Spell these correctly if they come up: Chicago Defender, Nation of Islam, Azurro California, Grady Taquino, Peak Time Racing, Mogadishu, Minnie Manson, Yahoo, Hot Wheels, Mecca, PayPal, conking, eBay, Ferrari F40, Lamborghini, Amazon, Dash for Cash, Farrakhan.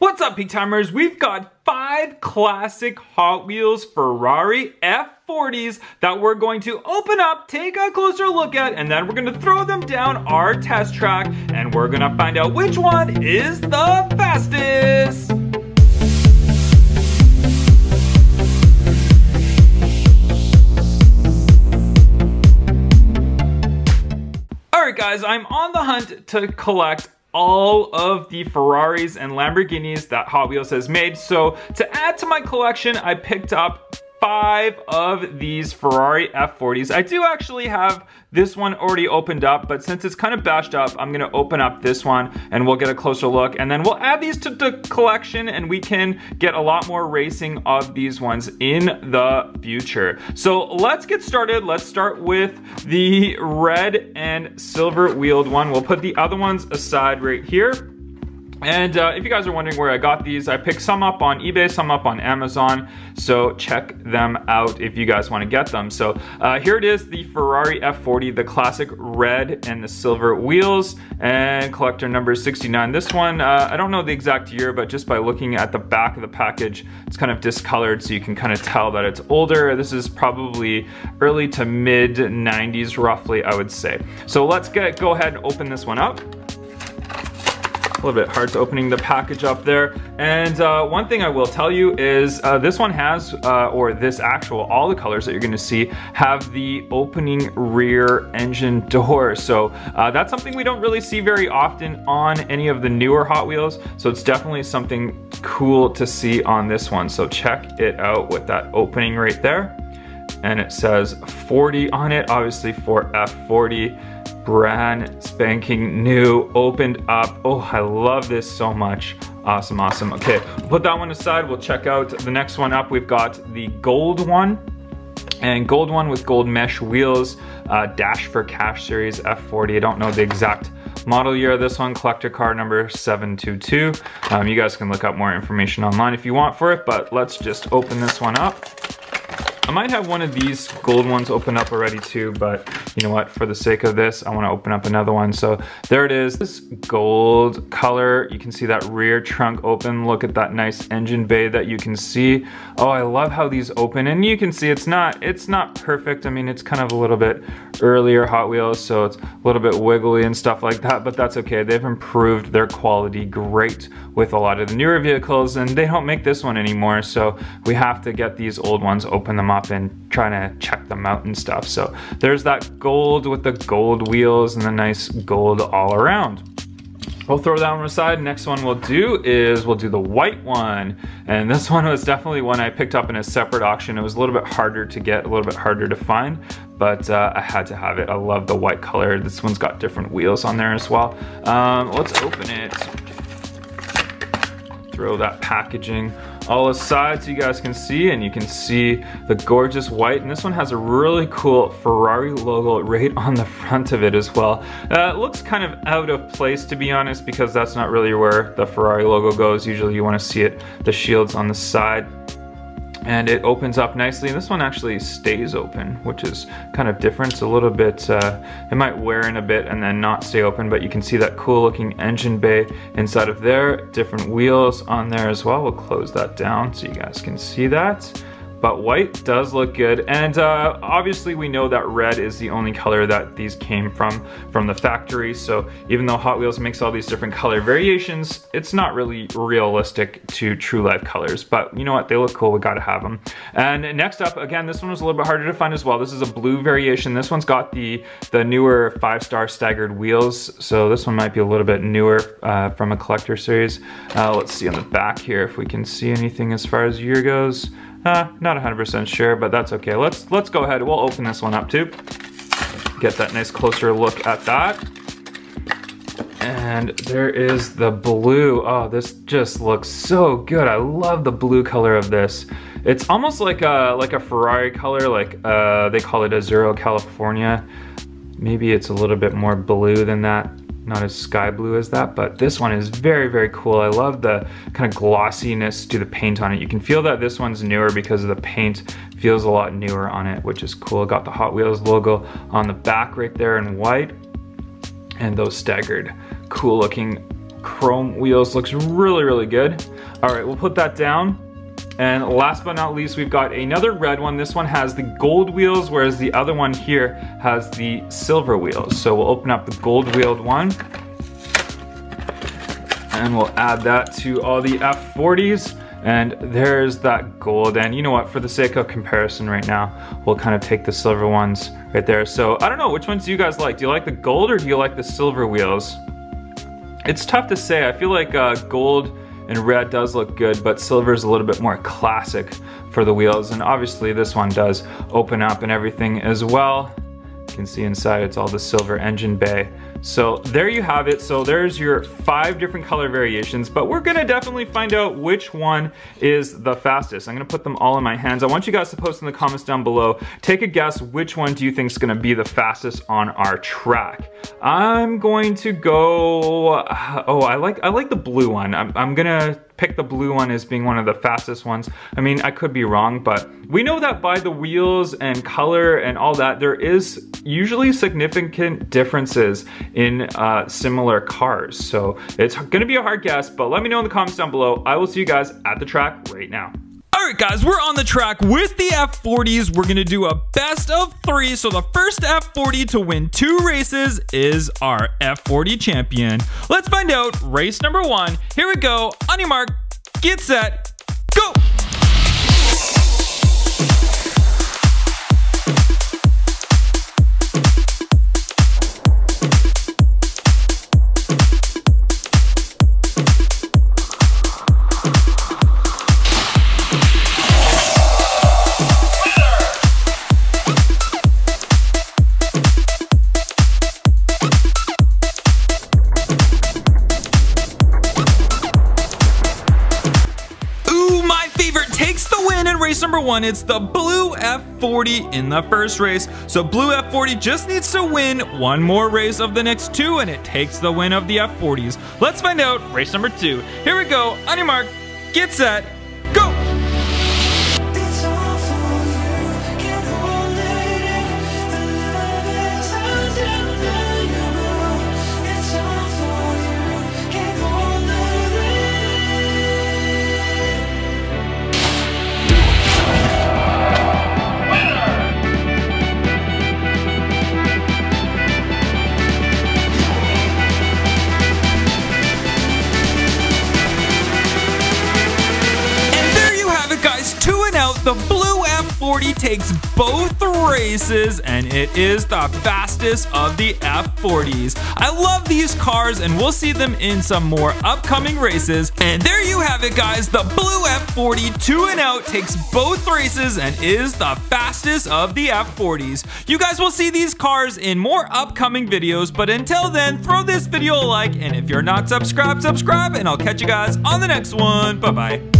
What's up, Peak Timers? We've got 5 classic Hot Wheels Ferrari F40s that we're going to open up, take a closer look at, and then we're gonna throw them down our test track, and we're gonna find out which one is the fastest. All right, guys, I'm on the hunt to collect all of the Ferraris and Lamborghinis that Hot Wheels has made. So to add to my collection, I picked up 5 of these Ferrari F40s. I do actually have this one already opened up, but since it's kind of bashed up, I'm gonna open up this one and we'll get a closer look. And then we'll add these to the collection and we can get a lot more racing of these ones in the future. So let's get started. Let's start with the red and silver wheeled one. We'll put the other ones aside right here. And if you guys are wondering where I got these, I picked some up on eBay, some up on Amazon. So check them out if you guys want to get them. So here it is, the Ferrari F40, the classic red and the silver wheels, and collector number 69. This one, I don't know the exact year, but just by looking at the back of the package, it's kind of discolored, so you can kind of tell that it's older. This is probably early to mid 90s, roughly, I would say. So let's go ahead and open this one up. A little bit hard to opening the package up there. And one thing I will tell you is this one has, or this actual, all the colors that you're gonna see have the opening rear engine door. So that's something we don't really see very often on any of the newer Hot Wheels. So it's definitely something cool to see on this one. So check it out with that opening right there. And it says 40 on it, obviously for F40. Brand spanking new, opened up. Oh, I love this so much. Awesome, awesome. Okay, we'll put that one aside. We'll check out the next one up. We've got the gold one, and gold one with gold mesh wheels, Dash for Cash series F40. I don't know the exact model year of this one, collector car number 722. You guys can look up more information online if you want for it, but let's just open this one up. I might have one of these gold ones open up already too, but you know what, for the sake of this, I wanna open up another one. So there it is, this gold color. You can see that rear trunk open. Look at that nice engine bay that you can see. Oh, I love how these open. And you can see it's not perfect. I mean, it's kind of a little bit earlier Hot Wheels, so it's a little bit wiggly and stuff like that, but that's okay. They've improved their quality great with a lot of the newer vehicles, and they don't make this one anymore. So we have to get these old ones, open them up and trying to check them out and stuff. So there's that gold with the gold wheels and the nice gold all around. We'll throw that one aside. Next one we'll do is we'll do the white one. And this one was definitely one I picked up in a separate auction. It was a little bit harder to get, a little bit harder to find, but I had to have it. I love the white color. This one's got different wheels on there as well. Let's open it. Throw that packaging all aside so you guys can see, and you can see the gorgeous white, and this one has a really cool Ferrari logo right on the front of it as well. It looks kind of out of place, to be honest, because that's not really where the Ferrari logo goes. Usually you want to see it, the shields on the side. And it opens up nicely, and this one actually stays open, which is kind of different. It's a little bit, it might wear in a bit and then not stay open, but you can see that cool looking engine bay inside of there, different wheels on there as well. We'll close that down so you guys can see that. But white does look good, and obviously we know that red is the only color that these came from the factory. So even though Hot Wheels makes all these different color variations, it's not really realistic to true life colors, but you know what, they look cool, we gotta have them. And next up, again, this one was a little bit harder to find as well. This is a blue variation. This one's got the newer 5-star staggered wheels, so this one might be a little bit newer from a collector series. Let's see on the back here if we can see anything as far as year goes. Not 100% sure, but that's okay. Let's go ahead. We'll open this one up too. Get that nice closer look at that. And there is the blue. Oh, this just looks so good. I love the blue color of this. It's almost like a Ferrari color. Like they call it Azurro California. Maybe it's a little bit more blue than that. Not as sky blue as that, but this one is very, very cool. I love the kind of glossiness to the paint on it. You can feel that this one's newer because of the paint. Feels a lot newer on it, which is cool. Got the Hot Wheels logo on the back right there in white, and those staggered, cool looking chrome wheels. Looks really, really good. All right, we'll put that down. And last but not least, we've got another red one. This one has the gold wheels, whereas the other one here has the silver wheels. So we'll open up the gold-wheeled one. And we'll add that to all the F40s. And there's that gold. And you know what, for the sake of comparison right now, we'll kind of take the silver ones right there. So I don't know, which ones do you guys like? Do you like the gold or do you like the silver wheels? It's tough to say. I feel like gold and red does look good, but silver is a little bit more classic for the wheels. And obviously this one does open up and everything as well. You can see inside it's all the silver engine bay. So there you have it. So there's your 5 different color variations, but we're gonna definitely find out which one is the fastest. I'm gonna put them all in my hands. I want you guys to post in the comments down below. Take a guess, which one do you think is gonna be the fastest on our track? I'm going to go, oh, I like the blue one. I'm gonna pick the blue one as being one of the fastest ones. I mean, I could be wrong, but we know that by the wheels and color and all that, there is usually significant differences in similar cars. So it's gonna be a hard guess, but let me know in the comments down below. I will see you guys at the track right now. All right, guys, we're on the track with the F40s. We're gonna do a best of 3. So the first F40 to win 2 races is our F40 champion. Let's find out race number 1. Here we go. On your mark, get set, go. Number 1, it's the blue F40 in the first race. So blue F40 just needs to win 1 more race of the next 2 and it takes the win of the F40s. Let's find out race number 2. Here we go, on your mark, get set, go. The blue F40 takes both races and it is the fastest of the F40s. I love these cars and we'll see them in some more upcoming races. And there you have it, guys. The blue F40 to and out takes both races and is the fastest of the F40s. You guys will see these cars in more upcoming videos, but until then, throw this video a like, and if you're not subscribed, subscribe, and I'll catch you guys on the next one. Bye-bye.